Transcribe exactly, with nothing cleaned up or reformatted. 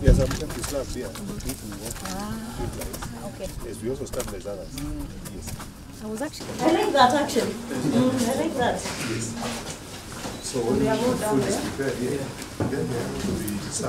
Yes, I'm going to start there. Ah, okay. Yes, we also start like that. Mm. Yes. I was actually. I like that actually. Mm, I like that. Yes. So, so we are all down there. Prepared, yeah. Yeah. Then we start.